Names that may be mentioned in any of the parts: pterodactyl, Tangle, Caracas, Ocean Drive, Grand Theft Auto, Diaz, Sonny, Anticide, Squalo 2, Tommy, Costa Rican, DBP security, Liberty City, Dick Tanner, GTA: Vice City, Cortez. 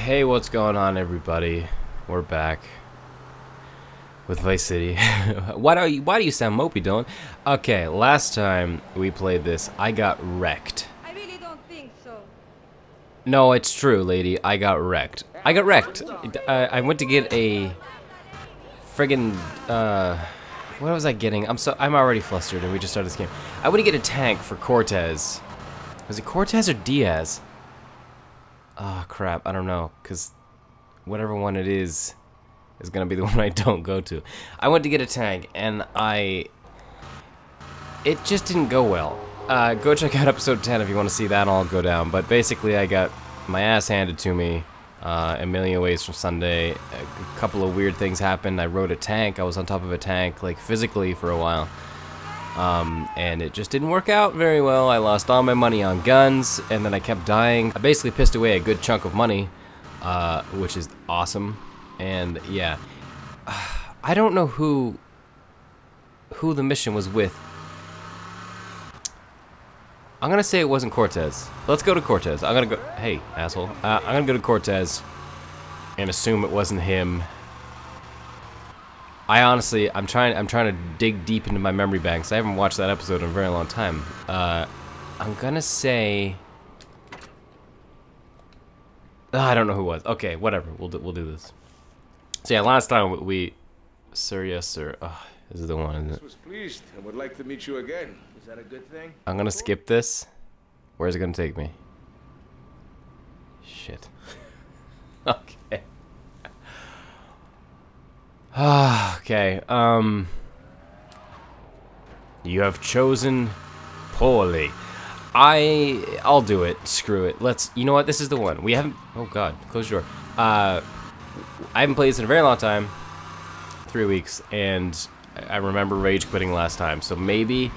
Hey, what's going on, everybody? We're back with Vice City. Why do you sound mopey, Dylan? Okay, last time we played this, I got wrecked. I really don't think so. No, it's true, lady. I got wrecked. I got wrecked. I went to get a friggin' what was I getting? I'm already flustered, and we just started this game. I went to get a tank for Cortez. Was it Cortez or Diaz? Ah, crap, I don't know, because whatever one it is going to be the one I don't go to. I went to get a tank, and it just didn't go well. Go check out episode 10 if you want to see that all go down, but basically I got my ass handed to me a million ways from Sunday. A couple of weird things happened. I rode a tank, I was on top of a tank, like, physically for a while. And it just didn't work out very well. I lost all my money on guns, and then I kept dying. I basically pissed away a good chunk of money, which is awesome. And yeah, I don't know who the mission was with. I'm gonna say it wasn't Cortez. Let's go to Cortez. I'm gonna go, hey, asshole. I'm gonna go to Cortez and assume it wasn't him. I honestly, I'm trying to dig deep into my memory banks. I haven't watched that episode in a very long time. I'm gonna say, I don't know who it was. Okay, whatever. We'll do this. So yeah, last time we, sir, yes, sir. Oh, this is the one, isn't it? I was pleased. I would like to meet you again. Is that a good thing? I'm gonna skip this. Where's it gonna take me? Shit. Okay. Okay, you have chosen poorly. I'll do it. Screw it. Let's, you know what, this is the one. We haven't, oh god, close your door. I haven't played this in a very long time. 3 weeks, and I remember rage quitting last time, so maybe,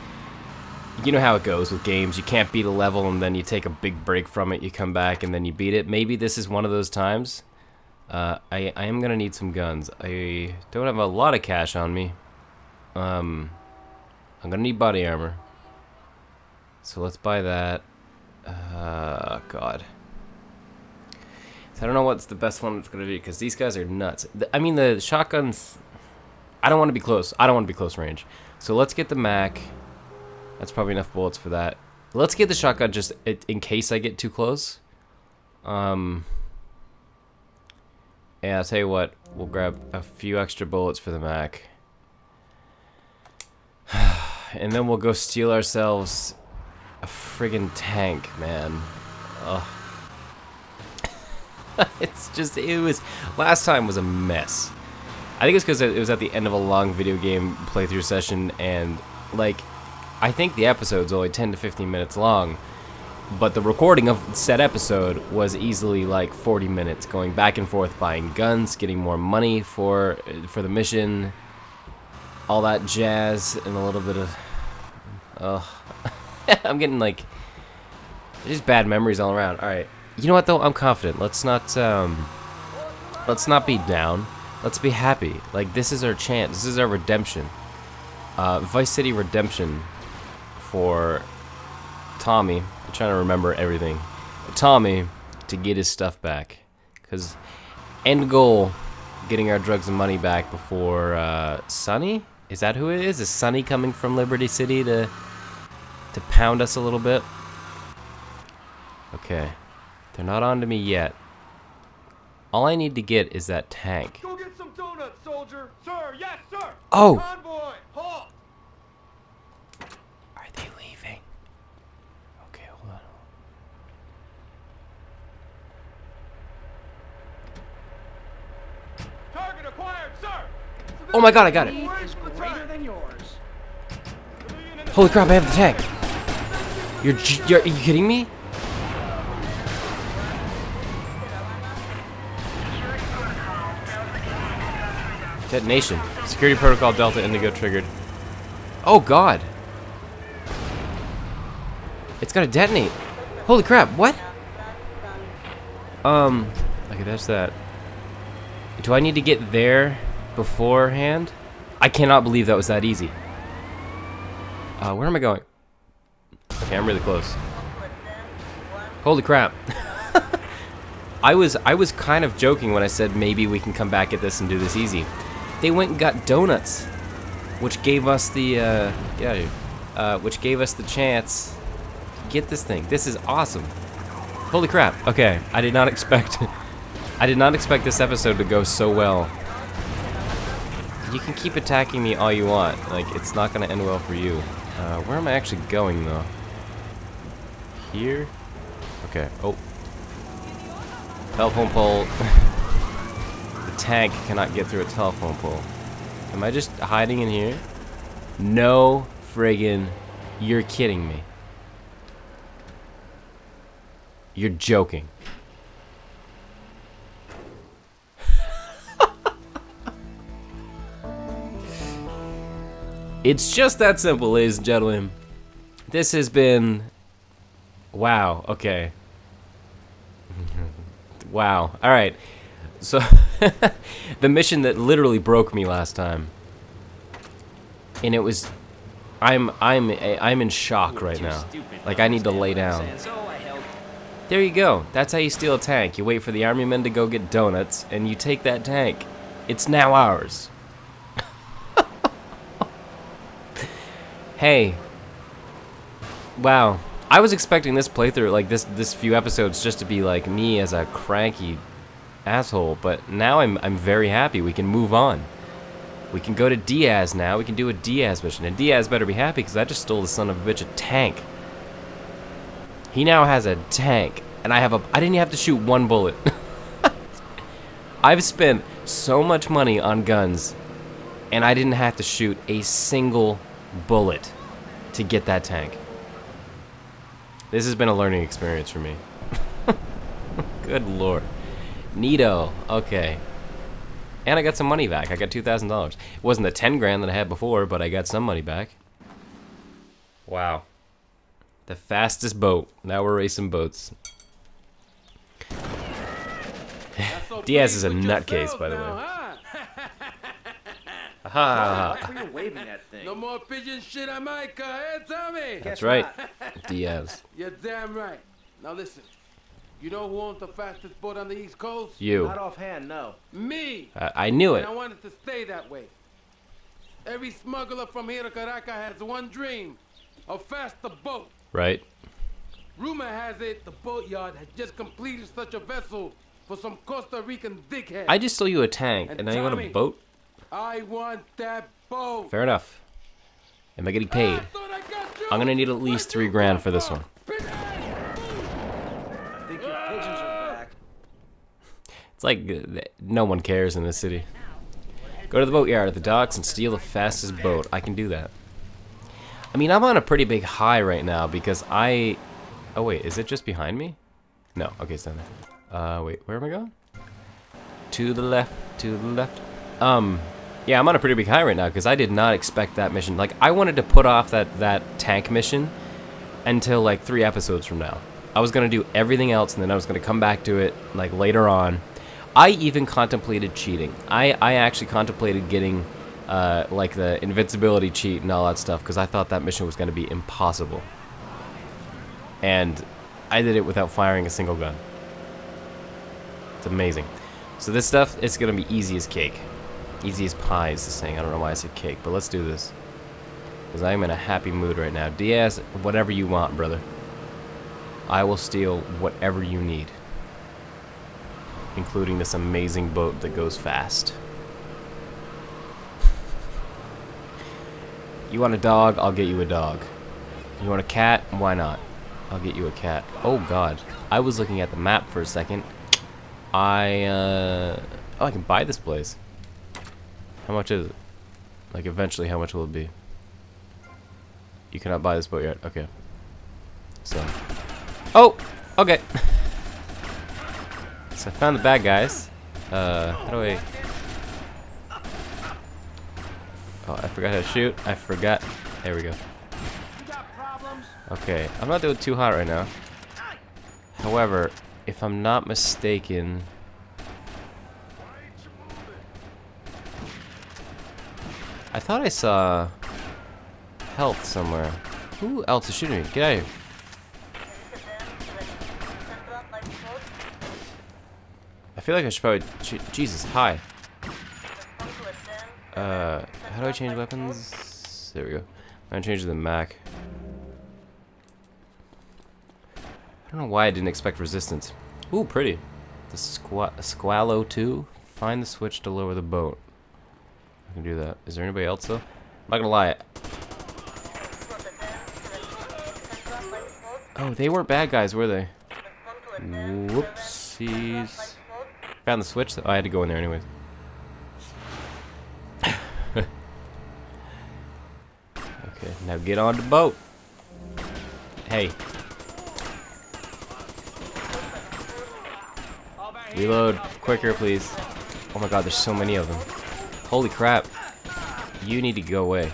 you know how it goes with games, you can't beat a level and then you take a big break from it, you come back and then you beat it. Maybe this is one of those times. I am gonna need some guns. I don't have a lot of cash on me. I'm gonna need body armor. So let's buy that. God. So I don't know what's the best one it's gonna be, because these guys are nuts. I mean, the shotguns, I don't want to be close. I don't want to be close range. So let's get the Mac. That's probably enough bullets for that. Let's get the shotgun just in case I get too close. Yeah, I'll tell you what, we'll grab a few extra bullets for the Mac. And then we'll go steal ourselves a friggin' tank, man. Ugh. It's just, it was, last time was a mess. I think it's because it was at the end of a long video game playthrough session, and, like, I think the episode's only 10 to 15 minutes long. But the recording of said episode was easily like 40 minutes, going back and forth, buying guns, getting more money for the mission, all that jazz, and a little bit of... I'm getting like... just bad memories all around. Alright, you know what though? I'm confident. Let's not be down. Let's be happy. Like, this is our chance. This is our redemption. Vice City redemption for Tommy. I'm trying to remember everything. Tommy, to get his stuff back, because end goal, getting our drugs and money back before Sonny. Is that who it is? Is Sonny coming from Liberty City to pound us a little bit? Okay, they're not on to me yet. All I need to get is that tank. Go get some donuts, soldier. Sir, yes, sir. Oh. Convoy, halt. Are they leaving? Target acquired, sir. Oh my god, I got it. Holy crap, I have the tank. Are you kidding me? Detonation. Security protocol Delta Indigo triggered. Oh god. It's gonna detonate. Holy crap, what? Okay, that's that. Do I need to get there beforehand? I cannot believe that was that easy. Where am I going? Okay, I'm really close. Holy crap. I was kind of joking when I said maybe we can come back at this and do this easy. They went and got donuts, which gave us the get out of here, which gave us the chance to get this thing. This is awesome. Holy crap. Okay, I did not expect this episode to go so well. You can keep attacking me all you want. Like, it's not going to end well for you. Where am I actually going, though? Here? Okay. Oh. Telephone pole. The tank cannot get through a telephone pole. Am I just hiding in here? No friggin'. You're kidding me. You're joking. It's just that simple, ladies and gentlemen. This has been... wow, okay. Wow, alright. So, the mission that literally broke me last time. And it was... I'm in shock right now. Like, I need to lay down. There you go. That's how you steal a tank. You wait for the army men to go get donuts, and you take that tank. It's now ours. Hey, wow, I was expecting this playthrough, like this few episodes, just to be like me as a cranky asshole, but now I'm very happy. We can move on. We can go to Diaz now. We can do a Diaz mission, and Diaz better be happy because I just stole the son of a bitch a tank. He now has a tank, and I didn't have to shoot one bullet. I've spent so much money on guns, and I didn't have to shoot a single bullet to get that tank. This has been a learning experience for me. Good lord. Neato. Okay. And I got some money back. I got $2,000. It wasn't the 10 grand that I had before, but I got some money back. Wow. The fastest boat. Now we're racing boats. Diaz is a nutcase, by the way. Aha! No more pigeon shit on my car, hey Tommy! That's right, Diaz. You're damn right. Now listen, you know who owns the fastest boat on the East Coast? You. Not offhand, no. Me! I knew it. And I wanted to stay that way. Every smuggler from here to Caracas has one dream, a faster boat. Right. Rumor has it the boatyard has just completed such a vessel for some Costa Rican dickhead. I just stole you a tank, and now you want a boat? I want that boat. Fair enough. Am I getting paid? I'm gonna need at least 3 grand for this one. I think your pigeons are back. It's like no one cares in this city. Go to the boatyard at the docks and steal the fastest boat. I can do that. I mean, I'm on a pretty big high right now because I... oh wait, is it just behind me? No, okay, it's down there. Wait, where am I going? To the left, to the left. Yeah, I'm on a pretty big high right now because I did not expect that mission. Like, I wanted to put off that tank mission until like 3 episodes from now. I was going to do everything else, and then I was going to come back to it like later on. I even contemplated cheating. I actually contemplated getting like the invincibility cheat and all that stuff because I thought that mission was going to be impossible. And I did it without firing a single gun. It's amazing. So this stuff, it's going to be easy as cake. Easy as pie is this thing. I don't know why I said cake, but let's do this. Because I'm in a happy mood right now. Diaz, whatever you want, brother. I will steal whatever you need. Including this amazing boat that goes fast. You want a dog? I'll get you a dog. You want a cat? Why not? I'll get you a cat. Oh, God. I was looking at the map for a second. Oh, I can buy this place. How much is it? Like, eventually, how much will it be? You cannot buy this boat yet. Okay. So. Oh! Okay. So, I found the bad guys. How do I... oh, I forgot how to shoot. I forgot. There we go. Okay. I'm not doing too hot right now. However, if I'm not mistaken... I thought I saw health somewhere. Who else is shooting me? Get out of here. feel like I should probably... Jesus, hi. How do I change weapons? There we go. I'm gonna change to the Mac. I don't know why I didn't expect resistance. Ooh, pretty. The Squalo 2. Find the switch to lower the boat. I can do that. Is there anybody else though? I'm not gonna lie. Oh, they weren't bad guys, were they? Whoopsies. Found the switch though. I had to go in there anyways. Okay, now get on the boat. Hey. Reload quicker, please. Oh my god, there's so many of them. Holy crap. You need to go away.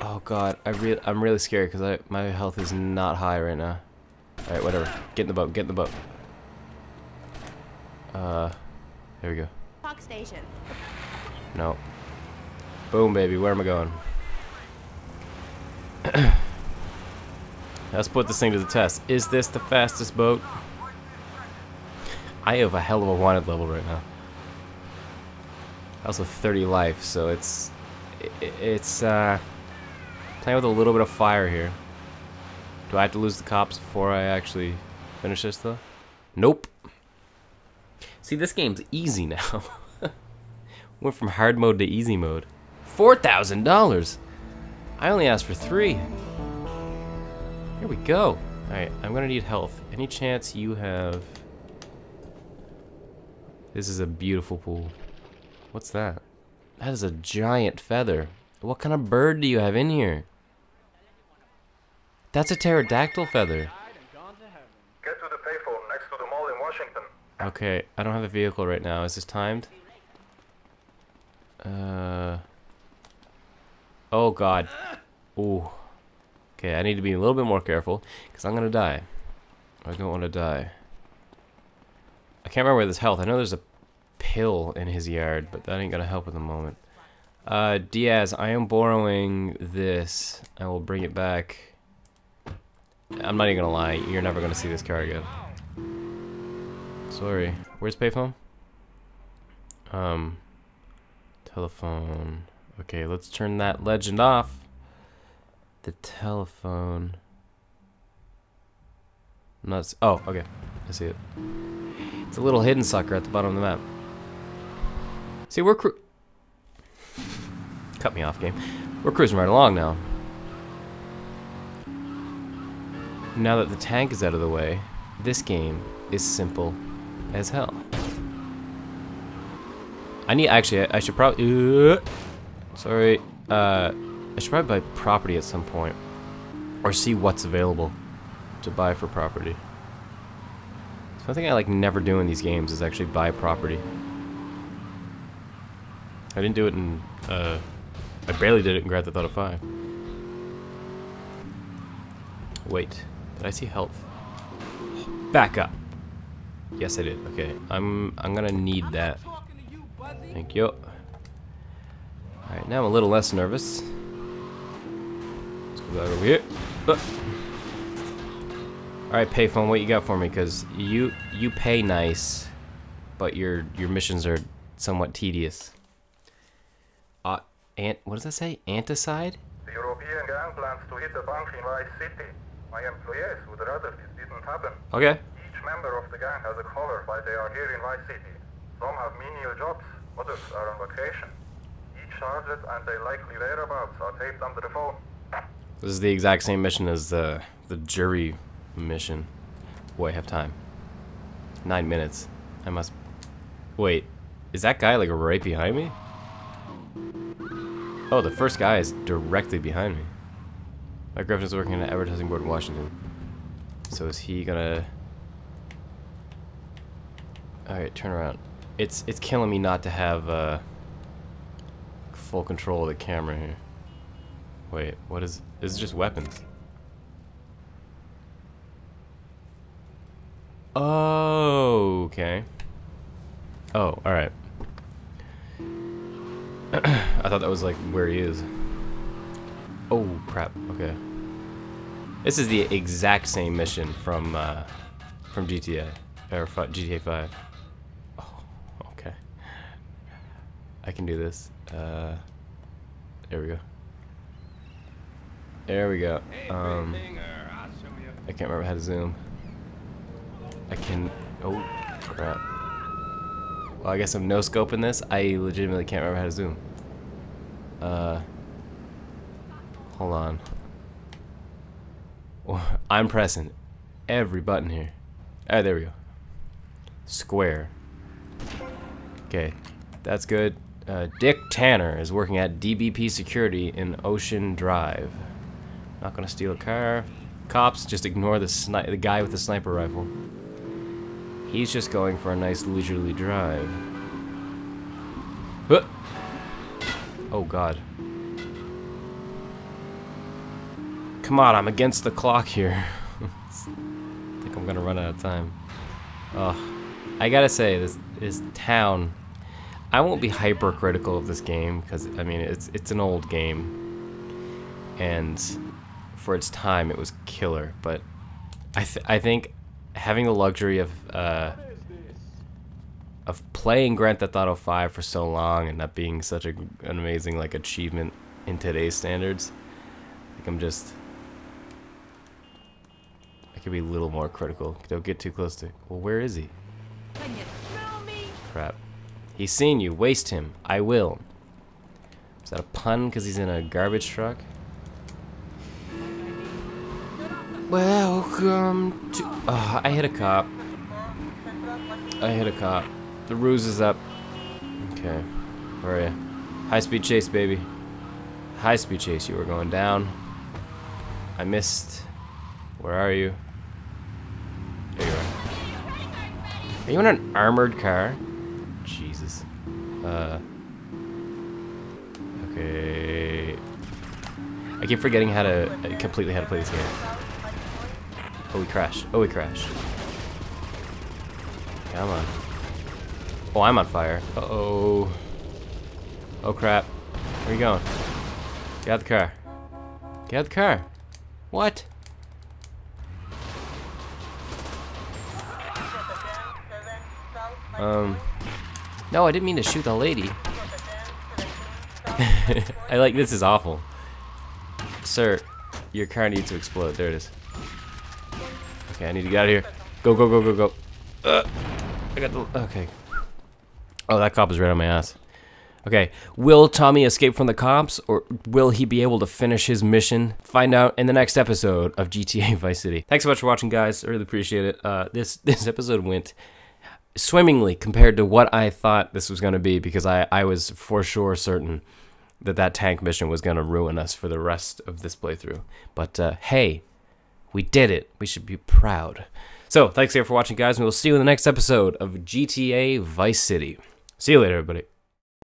Oh god, I'm really scared because my health is not high right now. Alright, whatever. Get in the boat, get in the boat. There we go. Fox station. No. Boom, baby, where am I going? Let's put this thing to the test. Is this the fastest boat? I have a hell of a wanted level right now. I also have 30 life, so it's playing with a little bit of fire here. Do I have to lose the cops before I actually finish this though? Nope. See, this game's easy now. Went from hard mode to easy mode. $4,000. I only asked for 3. Here we go. Alright, I'm gonna need health. Any chance you have... This is a beautiful pool. What's that? That is a giant feather. What kind of bird do you have in here? That's a pterodactyl feather. Get to the payphone next to the mall in Washington. Okay, I don't have a vehicle right now. Is this timed? Oh god. Ooh. Okay, I need to be a little bit more careful, because I'm gonna die. I don't want to die. I can't remember his health. I know there's a pill in his yard, but that ain't gonna help at the moment. Diaz, I am borrowing this. I will bring it back. I'm not even gonna lie, you're never gonna see this car again. Sorry. Where's payphone? Telephone. Okay, let's turn that legend off. The telephone. I'm not. Oh, okay. I see it. It's a little hidden sucker at the bottom of the map. See, we're cut me off, game. We're cruising right along now. Now that the tank is out of the way, this game is simple as hell. I need actually. I should probably. Sorry. I should probably buy property at some point, or see what's available to buy for property. It's one thing I like never do in these games is actually buy property. I didn't do it in, I barely did it in Grand Theft Auto 5. Wait, did I see health? Back up. Yes, I did. Okay, I'm gonna need that. Thank you. All right, now I'm a little less nervous. Over here. Alright, payphone, what you got for me? Because you pay nice, but your missions are somewhat tedious. What does that say? Anticide? The European gang plans to hit the bank in Vice City. My employees would rather this didn't happen. Okay. Each member of the gang has a collar while they are here in Vice City. Some have menial jobs, others are on vacation. Each target and their likely whereabouts are taped under the phone. This is the exact same mission as the jury mission. Boy, I have time. 9 minutes. I must... Wait, is that guy like right behind me? Oh, the first guy is directly behind me. My girlfriend's working at an advertising board in Washington. So is he gonna... Alright, turn around. It's killing me not to have full control of the camera here. Wait, what is... This is just weapons. Oh, okay. Oh, alright. I thought that was like where he is. Oh, crap. Okay. This is the exact same mission from GTA or GTA 5. Oh, okay. I can do this. There we go. There we go. I can't remember how to zoom. Oh, crap. Well, I guess I'm no scoping this. I legitimately can't remember how to zoom. Hold on. I'm pressing every button here. Alright, there we go. Square. Okay, that's good. Dick Tanner is working at DBP security in Ocean Drive. Not gonna steal a car. Cops, just ignore the guy with the sniper rifle. He's just going for a nice leisurely drive. Huh. Oh god. Come on, I'm against the clock here. I think I'm gonna run out of time. I gotta say, this town. I won't be hypercritical of this game because I mean it's an old game, and for its time it was killer. But I think having the luxury of playing Grand Theft Auto 5 for so long and that being such an amazing like achievement in today's standards, I think I could be a little more critical. Don't get too close to... Well, where is he? Can you smell me? Crap. He's seen you. Waste him. I will. Is that a pun because he's in a garbage truck? Welcome to... Oh, I hit a cop. The ruse is up. Okay. Where are you? High-speed chase, baby. High-speed chase. You were going down. I missed. Where are you? There you are. Are you in an armored car? Jesus. Okay. I keep forgetting how to play this game. Oh, we crashed. Come on. Oh, I'm on fire. Uh-oh. Oh, crap. Where are you going? Get out of the car. Get out of the car. What? No, I didn't mean to shoot the lady. This is awful. Sir, your car needs to explode. There it is. Okay, I need to get out of here. Go, go, go, go, go. I got the... Okay. Oh, that cop is right on my ass. Okay, will Tommy escape from the cops, or will he be able to finish his mission? Find out in the next episode of GTA Vice City. Thanks so much for watching, guys. I really appreciate it. This episode went... swimmingly compared to what I thought this was going to be, because I was for sure certain that that tank mission was going to ruin us for the rest of this playthrough. But hey, we did it. We should be proud. So thanks again for watching, guys, and we'll see you in the next episode of GTA Vice City. See you later, everybody.